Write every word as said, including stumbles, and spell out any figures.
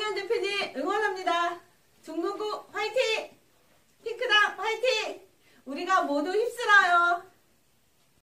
황교안 대표님 응원합니다. 중농구 화이팅! 핑크당 화이팅! 우리가 모두 힘쓰라요.